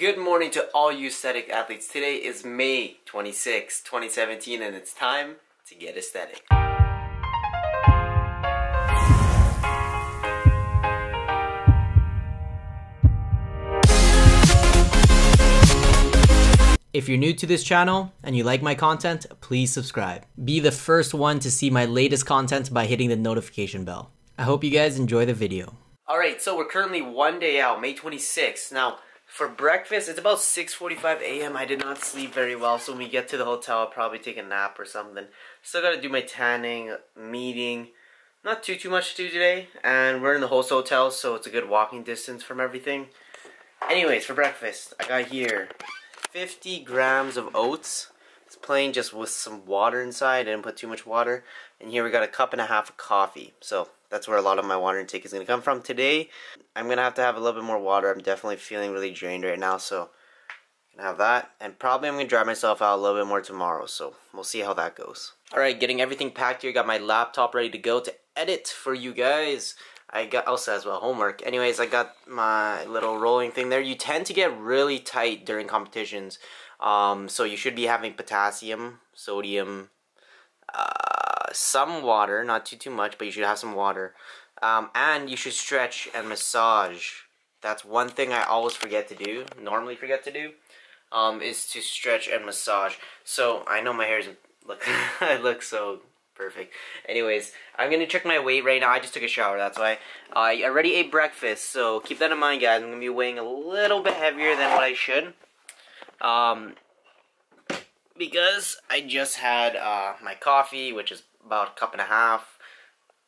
Good morning to all you aesthetic athletes. Today is May 26, 2017, and it's time to get aesthetic. If you're new to this channel and you like my content, please subscribe. Be the first one to see my latest content by hitting the notification bell. I hope you guys enjoy the video. Alright, so we're currently one day out, May 26th. Now, for breakfast, it's about 6:45 a.m. I did not sleep very well, so when we get to the hotel, I'll probably take a nap or something. Still gotta do my tanning, meeting. Not too much to do today, and we're in the host hotel, so it's a good walking distance from everything. Anyways, for breakfast, I got here 50 grams of oats. It's plain, just with some water inside. I didn't put too much water. And here we got a cup and a half of coffee. So that's where a lot of my water intake is going to come from today. I'm going to have a little bit more water. I'm definitely feeling really drained right now, so I'm going to have that. And probably I'm going to dry myself out a little bit more tomorrow, so we'll see how that goes. Alright, getting everything packed here. Got my laptop ready to go to edit for you guys. Also as well, homework. Anyways, I got my little rolling thing there. You tend to get really tight during competitions, so you should be having potassium, sodium, some water, not too much, but you should have some water, and you should stretch and massage. That's one thing I always forget to do, normally forget to do, is to stretch and massage. So I know my hair isn't looking, I look so perfect. Anyways, I'm gonna check my weight right now. I just took a shower, that's why. I already ate breakfast, so keep that in mind, guys. I'm gonna be weighing a little bit heavier than what I should, because I just had my coffee, which is about a cup and a half,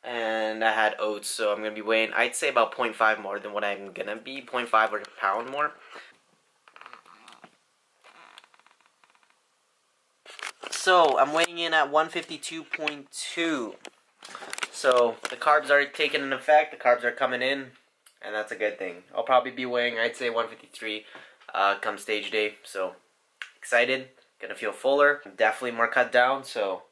and I had oats, so I'm gonna be weighing, I'd say, about 0.5 more than what I'm gonna be, 0.5 or a pound more. So I'm weighing in at 152.2. So the carbs are taking an effect, the carbs are coming in, and that's a good thing. I'll probably be weighing, I'd say, 153 come stage day. So excited, gonna feel fuller, definitely more cut down. So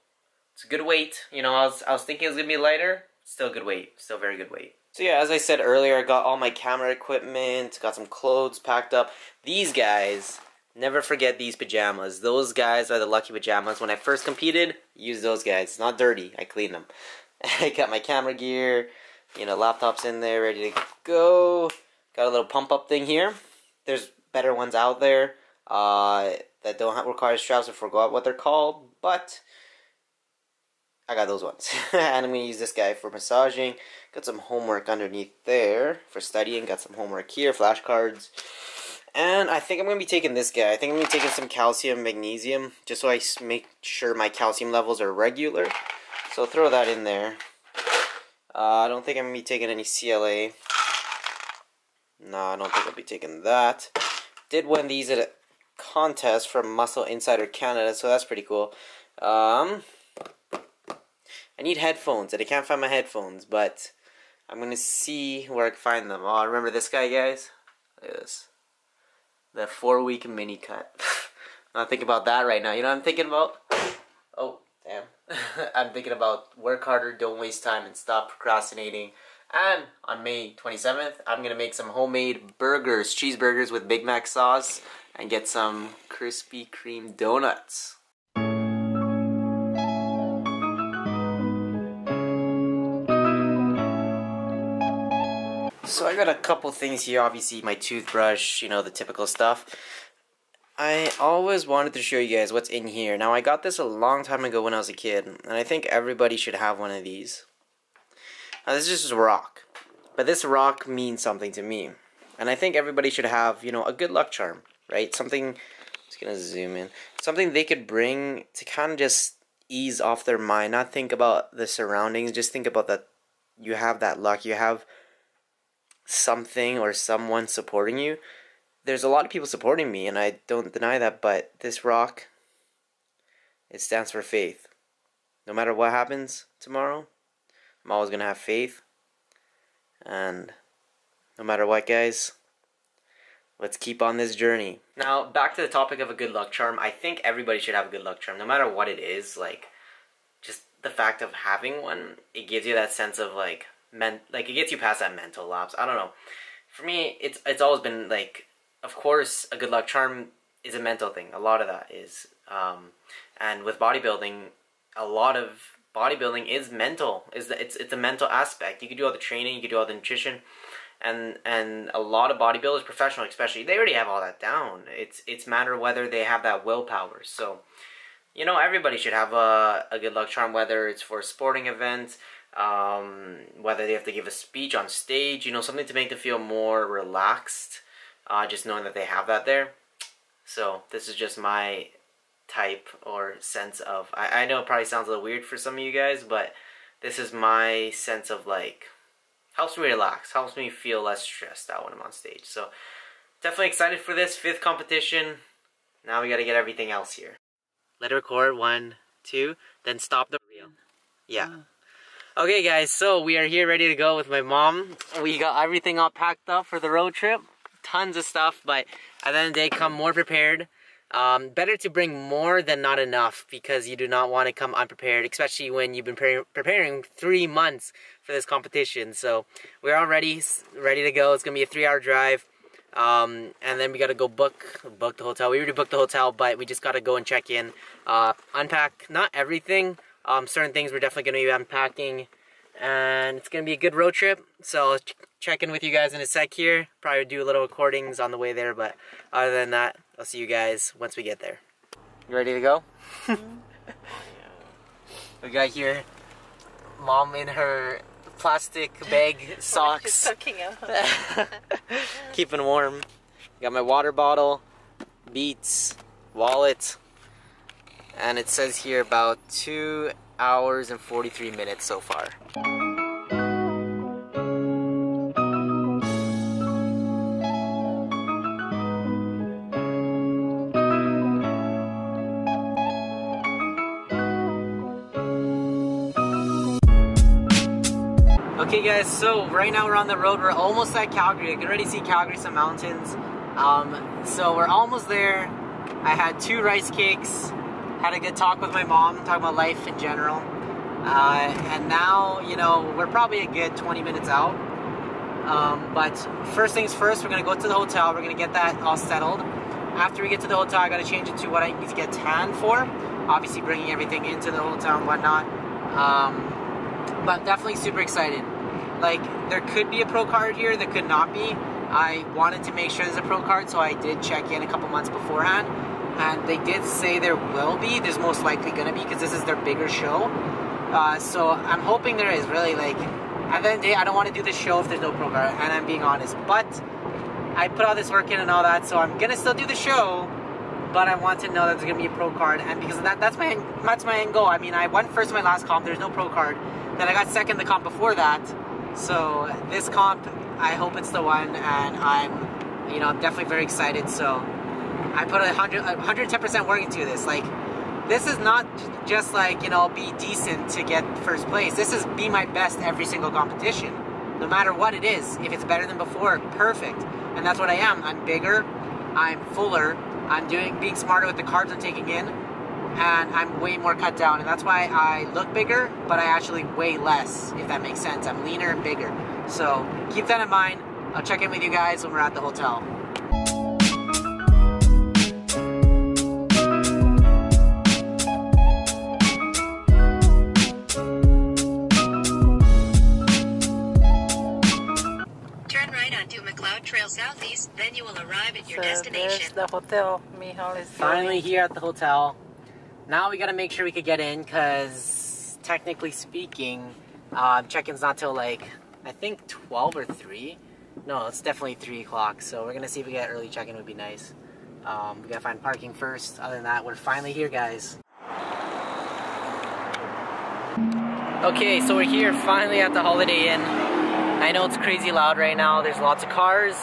it's a good weight. You know, I was thinking it was gonna be lighter. Still good weight, still very good weight. So yeah, as I said earlier, I got all my camera equipment, got some clothes packed up. These guys. Never forget these pajamas. Those guys are the lucky pajamas. When I first competed, used those guys. It's not dirty. I cleaned them. I got my camera gear, you know, laptops in there, ready to go. Got a little pump-up thing here. There's better ones out there that don't require straps. I forgot what they're called, but I got those ones. And I'm going to use this guy for massaging. Got some homework underneath there for studying. Got some homework here, flashcards. And I think I'm going to be taking this guy. I think I'm going to be taking some calcium, magnesium, just so I make sure my calcium levels are regular. So throw that in there. I don't think I'm going to be taking any CLA. No, I don't think I'll be taking that. Did win these at a contest from Muscle Insider Canada, so that's pretty cool. I need headphones, and I can't find my headphones, but I'm going to see where I can find them. Oh, remember this guy, guys? Look at this. The 4-week mini cut. I'm not thinking about that right now. You know what I'm thinking about? Oh, damn. I'm thinking about work harder, don't waste time, and stop procrastinating. And on May 27th, I'm going to make some homemade burgers, cheeseburgers with Big Mac sauce, and get some Krispy Kreme donuts. So I got a couple things here, obviously my toothbrush, you know, the typical stuff. I always wanted to show you guys what's in here. Now, I got this a long time ago when I was a kid, and I think everybody should have one of these. Now, this is just a rock, but this rock means something to me. And I think everybody should have, you know, a good luck charm, right? Something, I'm just going to zoom in, something they could bring to kind of just ease off their mind, not think about the surroundings, just think about that you have that luck, you have something or someone supporting you. There's a lot of people supporting me, and I don't deny that, but this rock, it stands for faith. No matter what happens tomorrow, I'm always gonna have faith. And no matter what, guys, let's keep on this journey. Now, back to the topic of a good luck charm. I think everybody should have a good luck charm, no matter what it is. Like, just the fact of having one, it gives you that sense of, like, it gets you past that mental lapse. I don't know. For me, it's always been like of course, a good luck charm is a mental thing. A lot of that is. And with bodybuilding, a lot of bodybuilding is mental. It's a mental aspect. You can do all the training, you can do all the nutrition, and a lot of bodybuilders, professional especially, they already have all that down. It's matter whether they have that willpower. So, you know, everybody should have a good luck charm, whether it's for a sporting event, whether they have to give a speech on stage, you know, something to make them feel more relaxed, just knowing that they have that there. So this is just my type or sense of, I know it probably sounds a little weird for some of you guys, but this is my sense of, like, helps me relax, helps me feel less stressed out when I'm on stage. So definitely excited for this 5th competition. Now we got to get everything else here. Let it record. 1, 2, then stop the reel. Yeah. Okay guys, so we are here ready to go with my mom. We got everything all packed up for the road trip. Tons of stuff, but at the end of the day, come more prepared. Better to bring more than not enough, because you do not want to come unprepared, especially when you've been preparing 3 months for this competition. So we're all ready to go. It's gonna be a 3-hour drive, and then we gotta go book the hotel. We already booked the hotel, but we just gotta go and check in, unpack not everything, certain things we're definitely gonna be unpacking, and it's gonna be a good road trip. So I'll check in with you guys in a sec here, probably do a little recordings on the way there, but other than that, I'll see you guys once we get there. You ready to go? We got here mom in her plastic bag socks. Soaking up. Keeping warm. Got my water bottle, beats, wallet, and it says here about 2 hours and 43 minutes so far. Okay guys, so right now we're on the road. We're almost at Calgary. I can already see Calgary, some mountains. So we're almost there. I had 2 rice cakes, had a good talk with my mom, talking about life in general. And now, you know, we're probably a good 20 minutes out. But first things first, we're gonna go to the hotel. We're gonna get that all settled. After we get to the hotel, I gotta change it to what I need to get tan for. Obviously bringing everything into the hotel and whatnot. But definitely super excited. Like, there could be a pro card here, there could not be. I wanted to make sure there's a pro card, so I did check in a couple months beforehand, and they did say there will be. There's most likely gonna be, because this is their bigger show. So I'm hoping there is, really. Like, at the end of the day, I don't want to do this show if there's no pro card, and I'm being honest. But I put all this work in and all that, so I'm gonna still do the show, but I want to know that there's gonna be a pro card, and because of that, that's my end goal. I mean, I won first in my last comp, there's no pro card. Then I got second the comp before that. So this comp, I hope it's the one, and I'm, you know, definitely very excited. So I put 110% work into this. Like, this is not just like, you know, be decent to get first place. This is be my best every single competition, no matter what it is. If it's better than before, perfect. And that's what I am. I'm bigger, I'm fuller, I'm being smarter with the carbs I'm taking in, and I'm way more cut down, and that's why I look bigger, but I actually weigh less, if that makes sense. I'm leaner and bigger. So keep that in mind. I'll check in with you guys when we're at the hotel. Turn right onto McLeod Trail Southeast, then you will arrive at your destination. There's the hotel. Michal is finally here at the hotel. Now we gotta make sure we could get in, because technically speaking, check-in's not till like, I think 12 or 3. No, it's definitely 3 o'clock, so we're gonna see if we get early check-in. Would be nice. We gotta find parking first. Other than that, we're finally here, guys. Okay, so we're here finally at the Holiday Inn. I know it's crazy loud right now. There's lots of cars.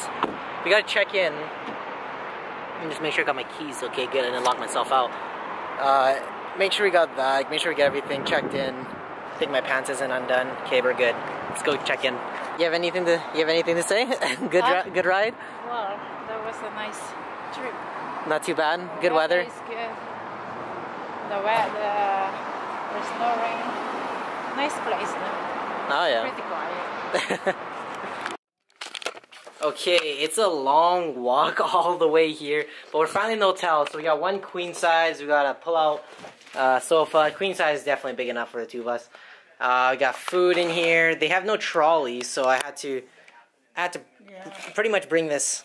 We gotta check in. Let me just make sure I got my keys. Okay, good, and then lock myself out. Make sure we got that, make sure we get everything checked in. I think my pants isn't undone. Okay, we're good. Let's go check in. You have anything to say? Good ride? Well, that was a nice trip. Not too bad? Good weather? It's good. The weather, there's no rain. Nice place now. Oh yeah. Pretty quiet. Okay, it's a long walk all the way here, but we're finally in the hotel. So we got one queen size, we got a pull-out sofa. Queen size is definitely big enough for the two of us. We got food in here. They have no trolleys, so I had to pretty much bring this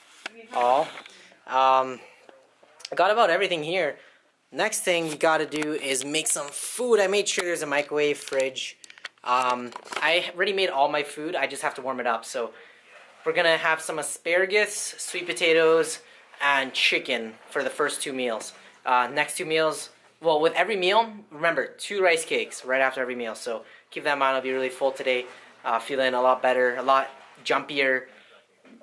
all. Got about everything here. Next thing you gotta do is make some food. I made sure there's a microwave, fridge. I already made all my food. I just have to warm it up. So we're gonna have some asparagus, sweet potatoes, and chicken for the first two meals. Next two meals, well, with every meal, remember, 2 rice cakes right after every meal. So keep that in mind. I'll be really full today. Feeling a lot better, a lot jumpier.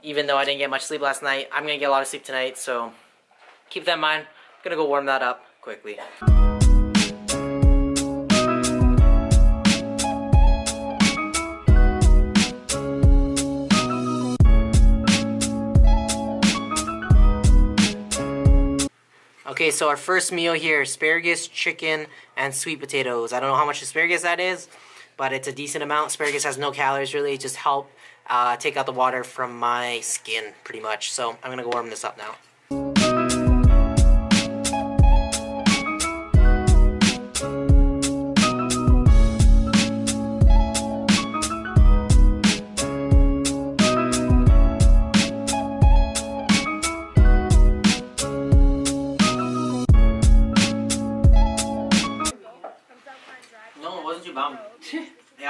Even though I didn't get much sleep last night, I'm gonna get a lot of sleep tonight. So keep that in mind. I'm gonna go warm that up quickly. Okay, so our first meal here, asparagus, chicken, and sweet potatoes. I don't know how much asparagus that is, but it's a decent amount. Asparagus has no calories really, just help take out the water from my skin pretty much. So I'm gonna go warm this up now.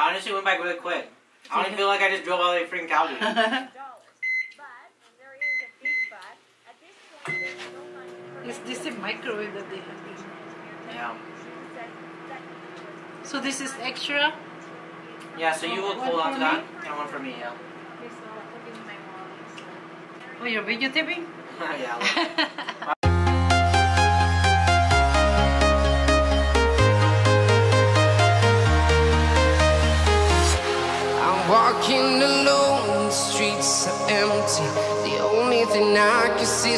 Honestly, went by really quick. I don't feel like I just drove all the way freaking Calgary. Is this a microwave that they have? Yeah. So this is extra? Yeah, so you will hold on to that and one for me, yeah. Oh, you're videotaping? Yeah. Walking alone, the streets are empty. The only thing I can see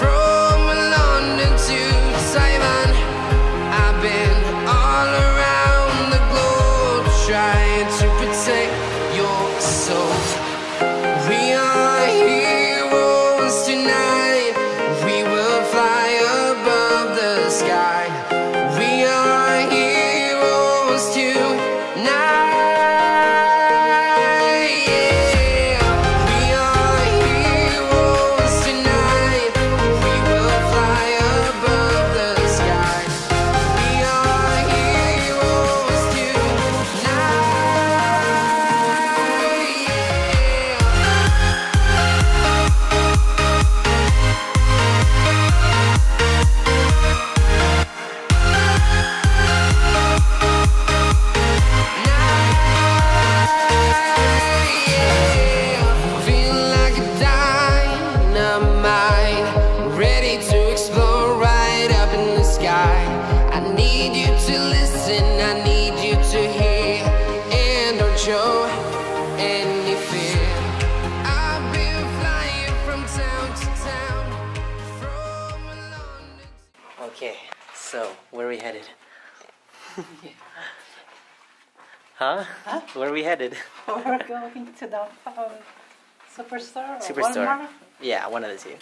from London to Taiwan. I've been all around the globe, trying to protect your soul. We are heroes tonight. We will fly above the sky. We are heroes tonight. Yeah. We are heroes tonight. We will fly above the sky. We are heroes tonight. Yeah. Okay, so where are we headed? Huh? Where are we headed? We're going to the Superstore. Superstore. Walmart? Yeah, one of the two.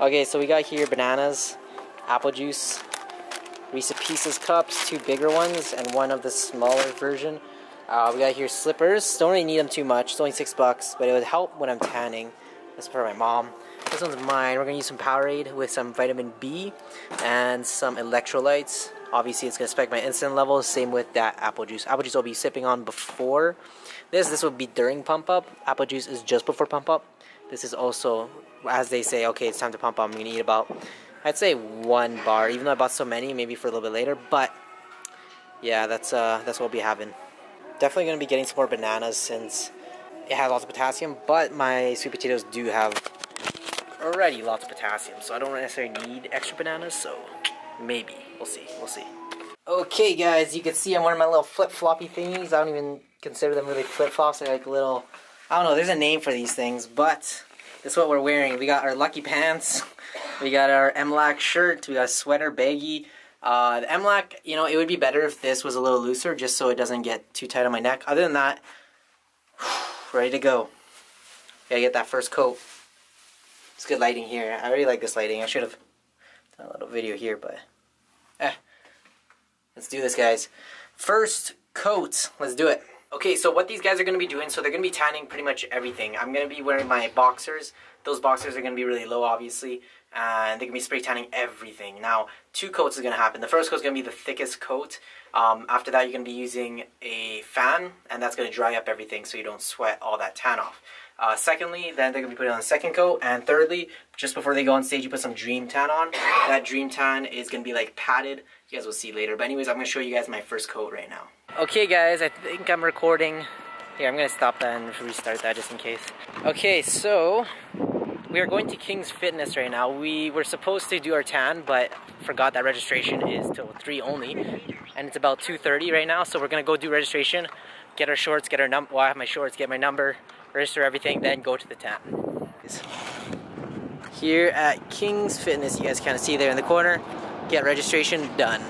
Okay, so we got here bananas, apple juice, Reese's Pieces cups, 2 bigger ones, and one of the smaller version. We got here slippers. Don't really need them too much. It's only $6, but it would help when I'm tanning. That's for my mom. This one's mine. We're gonna use some Powerade with some vitamin B and some electrolytes. Obviously, it's gonna spike my insulin levels. Same with that apple juice. Apple juice I'll be sipping on before this. This will be during pump up. Apple juice is just before pump up. This is also, as they say, okay, it's time to pump up. I'm gonna eat about, I'd say 1 bar, even though I bought so many, maybe for a little bit later. But yeah, that's what we'll be having. Definitely gonna be getting some more bananas since it has lots of potassium, but my sweet potatoes do have already lots of potassium, so I don't necessarily need extra bananas, so maybe. We'll see, we'll see. Okay guys, you can see I'm wearing my little flip-floppy thingies. I don't even consider them really flip-flops, they're like little I don't know, there's a name for these things, but this is what we're wearing. We got our lucky pants, we got our MLAC shirt, we got a sweater baggy. The MLAC, you know, it would be better if this was a little looser just so it doesn't get too tight on my neck. Other than that, ready to go. Gotta get that first coat. It's good lighting here. I really like this lighting. I should have done a little video here, but let's do this, guys. First coat, let's do it. Okay, so what these guys are gonna be doing, so they're gonna be tanning pretty much everything. I'm gonna be wearing my boxers. Those boxers are gonna be really low, obviously, and they're gonna be spray tanning everything. Now, two coats is gonna happen. The first coat is gonna be the thickest coat. After that, you're gonna be using a fan, and that's gonna dry up everything so you don't sweat all that tan off. Secondly, then they're gonna be putting on the second coat, and thirdly, just before they go on stage, you put some Dream Tan on. That Dream Tan is gonna be like padded. You guys will see later, but anyways, I'm gonna show you guys my first coat right now. Okay, guys, I think I'm recording. Here, I'm gonna stop that and restart that just in case. Okay, so we are going to King's Fitness right now. We were supposed to do our tan, but forgot that registration is till 3 only, and it's about 2:30 right now. So we're gonna go do registration, get our shorts, get our number. Well, I have my shorts, get my number. Register everything, then go to the tan. Here at King's Fitness, you guys kind of see there in the corner, get registration done.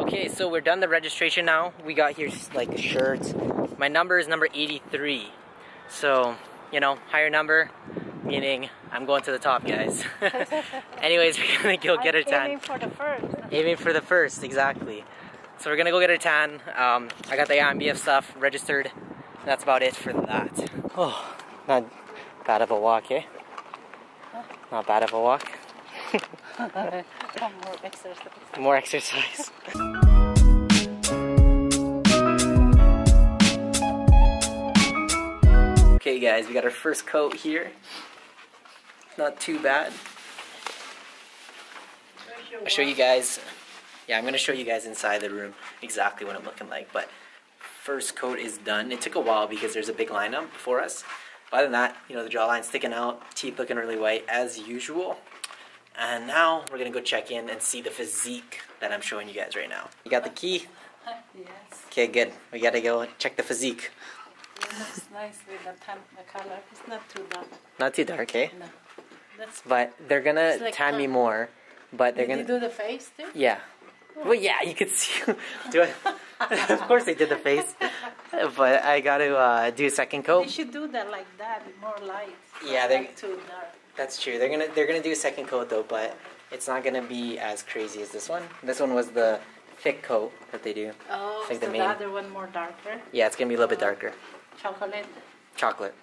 Okay, so we're done the registration now. We got here like the shirts. My number is number 83. So, you know, higher number, meaning I'm going to the top, guys. Anyways, we're gonna go get our tan. Aiming for the first. Aiming for the first, exactly. So we're gonna go get a tan. I got the AMBF stuff registered. That's about it for that. Oh, not bad of a walk, eh? Huh? Not bad of a walk. More exercise. More exercise. Okay, guys, we got our first coat here. Not too bad. I'll show you guys. Yeah, I'm gonna show you guys inside the room exactly what I'm looking like, but first coat is done. It took a while because there's a big lineup for us. But other than that, you know, the jawline's sticking out, teeth looking really white as usual. And now we're gonna go check in and see the physique that I'm showing you guys right now. You got the key? Yes. Okay, good. We gotta go check the physique. It looks nice with the color. It's not too dark. Not too dark, eh? No. That's but they're gonna like tan me more. But they're did gonna they do the face too? Yeah. Well, yeah, you could see. Do I? Of course, they did the face, but I got to do a second coat. They should do that like that, more light. Yeah, they're like too dark. That's true. They're gonna do a second coat though, but it's not gonna be as crazy as this one. This one was the thick coat that they do. Oh, like so the other one more darker. Yeah, it's gonna be a little bit darker. Chocolate. Chocolate.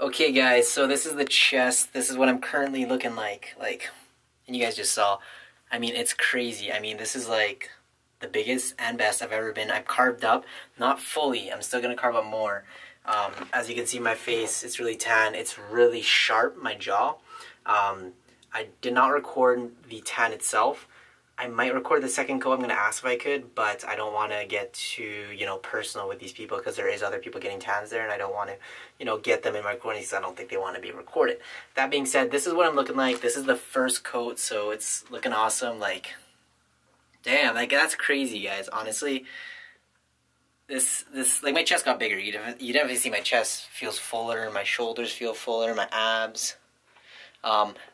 Okay, guys, so this is the chest. This is what I'm currently looking like. And you guys just saw. I mean, it's crazy. I mean, this is like the biggest and best I've ever been. I've carved up, not fully. I'm still gonna carve up more. As you can see, my face, it's really tan. It's really sharp, my jaw. I did not record the tan itself. I might record the second coat. I'm gonna ask if I could, but I don't want to get too, you know, personal with these people because there is other people getting tans there, and I don't want to, you know, get them in my recording because I don't think they want to be recorded. That being said, this is what I'm looking like. This is the first coat, so it's looking awesome. Like, damn, like that's crazy, guys. Honestly, this like my chest got bigger. You definitely see my chest feels fuller, my shoulders feel fuller, my abs.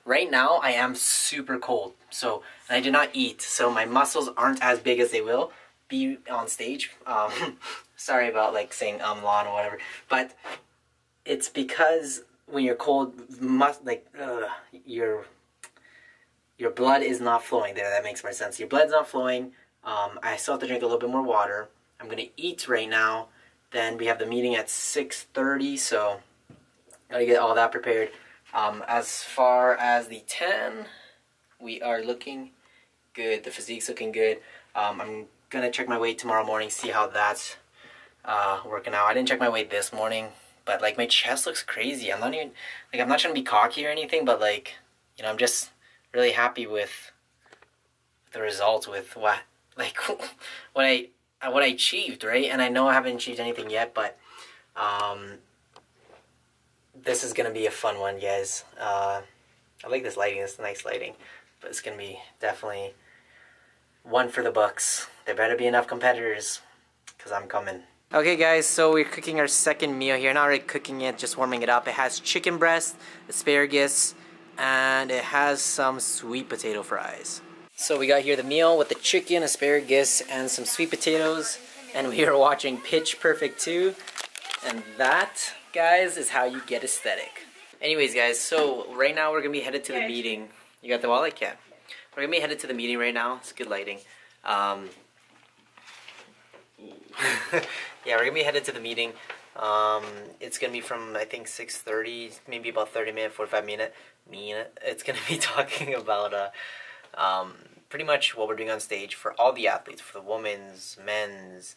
Right now I am super cold, so and I did not eat, so my muscles aren't as big as they will be on stage. Sorry about like saying lawn or whatever, but it's because when you're cold, your blood is not flowing there. That makes more sense. Your blood's not flowing. I still have to drink a little bit more water. I'm gonna eat right now, Then we have the meeting at 6:30, so gotta get all that prepared. As far as the tan, we are looking good. The physique's looking good. I'm gonna check my weight tomorrow morning, see how that's working out. I didn't check my weight this morning, but like my chest looks crazy. I'm not even like, I'm not trying to be cocky or anything, but like, you know, I'm just really happy with the results, with what like what I achieved, right? And I know I haven't achieved anything yet, but this is gonna be a fun one, guys. I like this lighting. It's nice lighting, but it's gonna be definitely one for the books. There better be enough competitors, because I'm coming. Okay guys, so we're cooking our second meal here. Not really cooking it, just warming it up. It has chicken breast, asparagus, and it has some sweet potato fries. So we got here the meal with the chicken, asparagus, and some sweet potatoes. And we are watching Pitch Perfect 2. And that, guys, is how you get aesthetic. Anyways guys, so right now we're gonna be headed to the meeting. You got the wallet, Kat? We're gonna be headed to the meeting right now. It's good lighting. Yeah, we're gonna be headed to the meeting. It's gonna be from, I think, 6:30, maybe about 30 minutes, 45 minutes. It's gonna be talking about pretty much what we're doing on stage for all the athletes, for the women's, men's,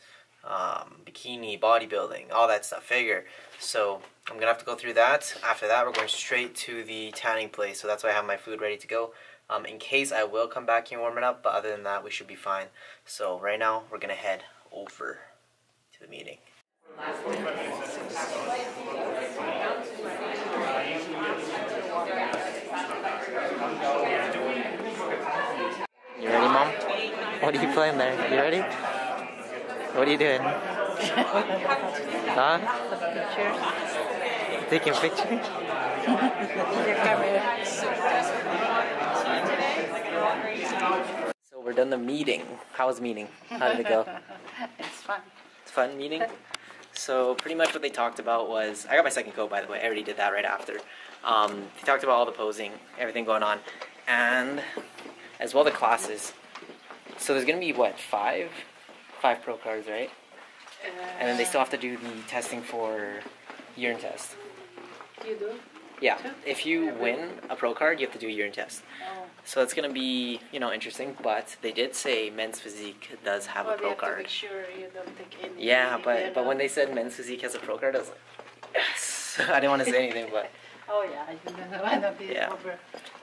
bikini, bodybuilding, all that stuff, figure. So I'm gonna have to go through that. After that, we're going straight to the tanning place. So that's why I have my food ready to go. In case I will come back and warm it up, but other than that, we should be fine. So right now, we're gonna head over to the meeting. You ready, Mom? What are you playing there? You ready? What are you doing? Huh? Taking pictures. Taking pictures? So we're done the meeting. How was meeting? How did it go? It's fun. It's fun meeting? So pretty much what they talked about was, I got my second coat, by the way, I already did that right after. They talked about all the posing, everything going on, and as well the classes. So there's going to be, what, five pro cards, right? And then they still have to do the testing for urine test. You do? Yeah. If you win a pro card, you have to do a urine test. Oh. So it's going to be, you know, interesting, but they did say men's physique does have a pro card. Make sure you don't take any, yeah, but when they said men's physique has a pro card, I was like, yes! I didn't want to say anything, but... Oh yeah, I think that's why that'd be over. At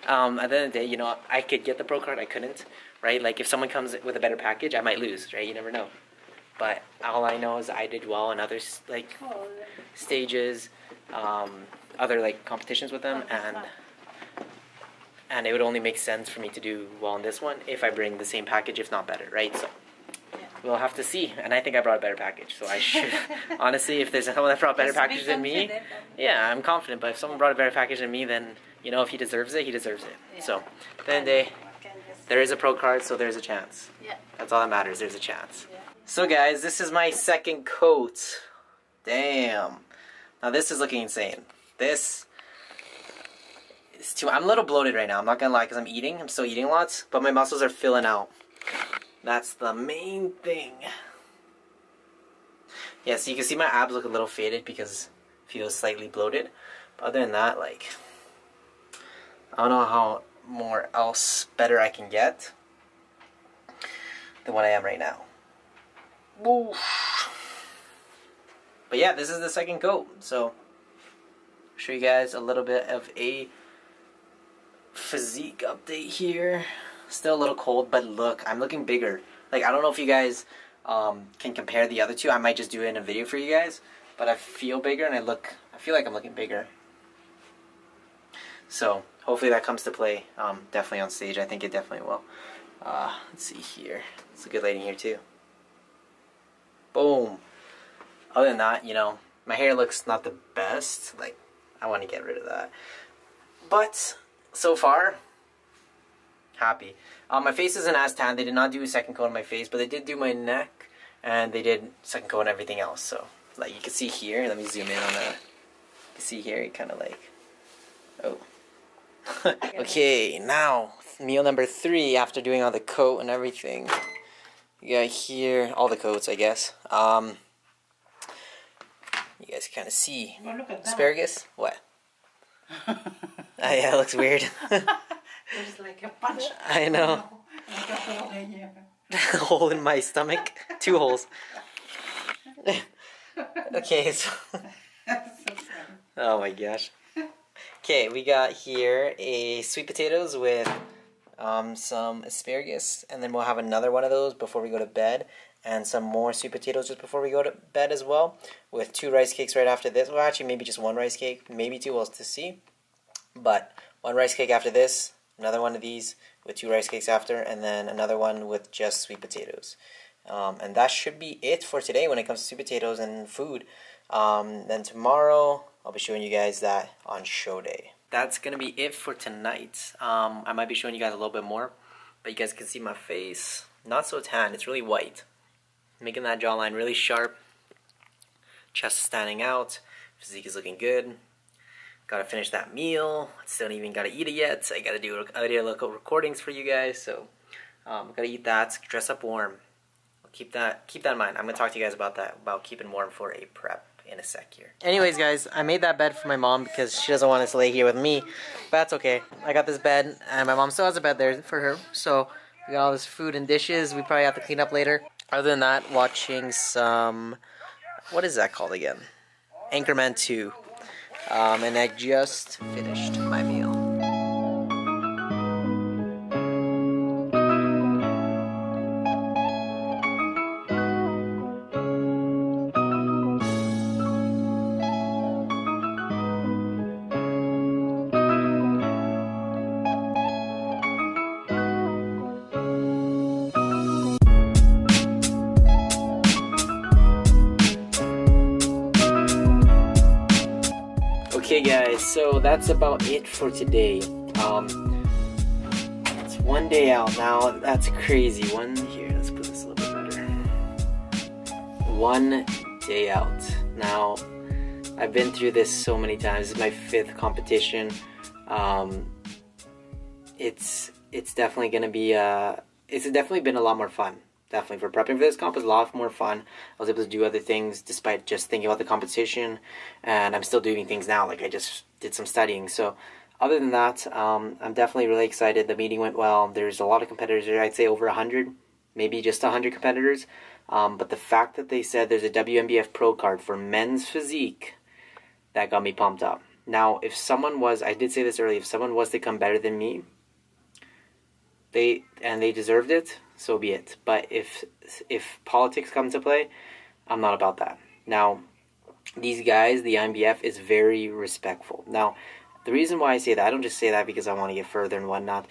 the end of the day, you know, I could get the pro card, I couldn't, right? Like if someone comes with a better package, I might lose, right? You never know. But all I know is I did well in other like stages, other like competitions with them, and it would only make sense for me to do well in this one if I bring the same package, if not better, right? So we'll have to see, and I think I brought a better package, so I should, honestly, if there's someone that brought a better package than me, yeah, I'm confident, but if someone brought a better package than me, then, you know, if he deserves it, he deserves it. Yeah. So, at the end of the day, there is a pro card, so there's a chance. Yeah. That's all that matters, there's a chance. Yeah. So guys, this is my second coat. Damn. Now this is looking insane. This is too, I'm a little bloated right now, I'm not gonna lie, because I'm still eating lots, but my muscles are filling out. That's the main thing. Yeah, so you can see my abs look a little faded because I feel slightly bloated. But other than that, like, I don't know how more else better I can get than what I am right now. Woo. But yeah, this is the second coat. So, I'll show you guys a little bit of a physique update here. Still a little cold, but look, I'm looking bigger. Like, I don't know if you guys can compare the other two. I might just do it in a video for you guys, but I feel bigger and I feel like I'm looking bigger. So hopefully that comes to play definitely on stage. I think it definitely will. Let's see here. It's a good lighting here too. Boom. Other than that, you know, my hair looks not the best. Like, I want to get rid of that. But so far, happy. My face isn't as tan. They did not do a second coat on my face, but they did do my neck, and they did second coat on everything else. So, like, you can see here, let me zoom in on that. You can see here, it kind of like, oh. Okay, now, meal number 3, after doing all the coat and everything. You got here, all the coats, I guess. You guys kind of see asparagus. What? Yeah, it looks weird. There's like a punch. I know. Like a hole in here. Hole in my stomach. Two holes. Okay, so. Oh my gosh. Okay, we got here a sweet potatoes with some asparagus, and then we'll have another one of those before we go to bed, and some more sweet potatoes just before we go to bed as well, with 2 rice cakes right after this. Well, actually, maybe just 1 rice cake, maybe 2, we'll have to see. But 1 rice cake after this, another one of these with 2 rice cakes after, and then another one with just sweet potatoes. And that should be it for today when it comes to sweet potatoes and food. Then tomorrow, I'll be showing you guys that on show day. That's going to be it for tonight. I might be showing you guys a little bit more, but you guys can see my face. Not so tan, it's really white. Making that jawline really sharp. Chest standing out. Physique is looking good. Gotta finish that meal. Still don't even gotta eat it yet. So I gotta do other local recordings for you guys. So gotta eat that. Dress up warm. Keep that in mind. I'm gonna talk to you guys about that, about keeping warm for a prep in a sec here. Anyways, guys, I made that bed for my mom because she doesn't want us to lay here with me. But that's okay. I got this bed, and my mom still has a bed there for her. So we got all this food and dishes. We probably have to clean up later. Other than that, watching some, what is that called again? Anchorman 2. And I just finished my meal. Okay guys, so that's about it for today. It's one day out now. That's crazy. One here, let's put this a little bit better. One day out. Now, I've been through this so many times. This is my 5th competition. It's definitely gonna be it's definitely been a lot more fun. Definitely for prepping for this comp, it was a lot more fun. I was able to do other things despite just thinking about the competition, and I'm still doing things now. Like I just did some studying. So other than that, I'm definitely really excited. The meeting went well. There's a lot of competitors there. I'd say over 100, maybe just 100 competitors. But the fact that they said there's a WMBF Pro card for men's physique, that got me pumped up. Now, if someone was, I did say this earlier, if someone was to come better than me, they deserved it. So be it. But if politics come to play, I'm not about that. Now, these guys, the IMBF is very respectful. Now, the reason why I say that, I don't just say that because I want to get further and whatnot.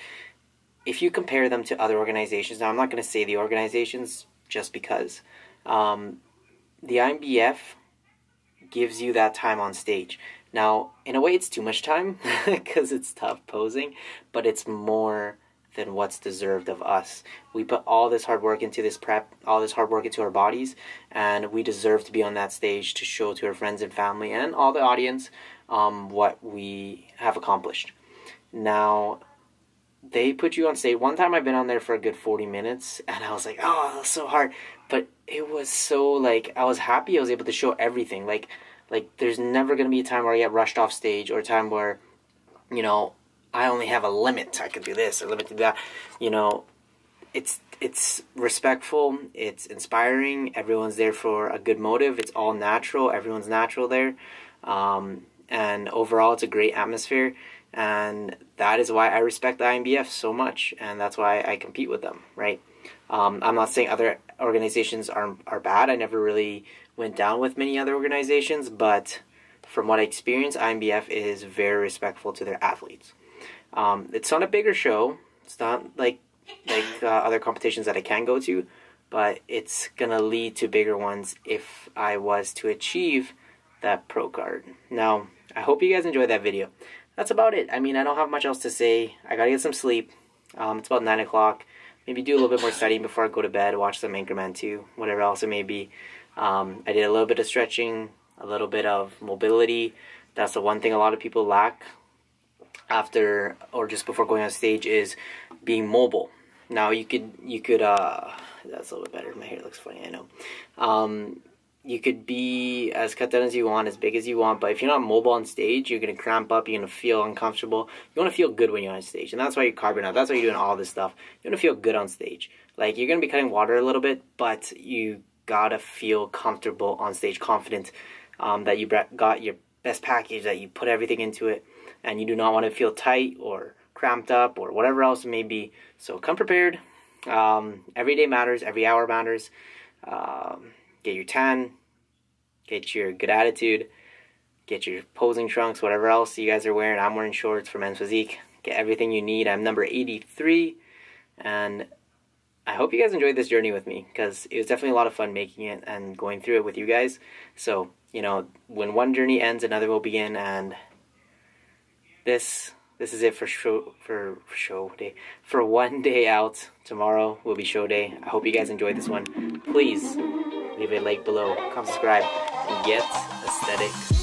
If you compare them to other organizations, now I'm not going to say the organizations just because. The IMBF gives you that time on stage. Now, in a way, it's too much time because it's tough posing, but it's more than what's deserved of us. We put all this hard work into this prep, all this hard work into our bodies, and we deserve to be on that stage to show to our friends and family and all the audience what we have accomplished. Now, they put you on stage. One time I've been on there for a good 40 minutes, and I was like, oh, that was so hard. But it was so, like, I was happy I was able to show everything. Like there's never going to be a time where I get rushed off stage or a time where, you know, I only have a limit. I could do this, a limit to that. You know, it's respectful. It's inspiring. Everyone's there for a good motive. It's all natural. Everyone's natural there. And overall, it's a great atmosphere. And that is why I respect the IMBF so much. And that's why I compete with them, right? I'm not saying other organizations are bad. I never really went down with many other organizations. But from what I experienced, IMBF is very respectful to their athletes. It's not a bigger show. It's not like other competitions that I can go to, but it's gonna lead to bigger ones if I was to achieve that pro card. Now, I hope you guys enjoyed that video. That's about it. I mean, I don't have much else to say. I gotta get some sleep. It's about 9 o'clock. Maybe do a little bit more studying before I go to bed. Watch some Anchorman 2, whatever else it may be. I did a little bit of stretching, a little bit of mobility. That's the one thing a lot of people lack after or just before going on stage is being mobile. Now you could that's a little bit better. My hair looks funny, I know. you could be as cut down as you want, as big as you want, but if you're not mobile on stage, you're going to cramp up, you're going to feel uncomfortable. You want to feel good when you're on stage, and that's why you're carbon out, that's why you're doing all this stuff. You want to feel good on stage. Like, you're going to be cutting water a little bit, but you got to feel comfortable on stage, confident that you got your best package, that you put everything into it, and you do not want to feel tight or cramped up or whatever else it may be. So come prepared. Every day matters, every hour matters. Get your tan, get your good attitude, get your posing trunks, whatever else you guys are wearing. I'm wearing shorts for Men's Physique. Get everything you need. I'm number 83, and I hope you guys enjoyed this journey with me, because it was definitely a lot of fun making it and going through it with you guys. So, you know, when one journey ends, another will begin, and this is it for one day out. Tomorrow will be show day. I hope you guys enjoyed this one. Please leave a like below, come subscribe, and get aesthetic.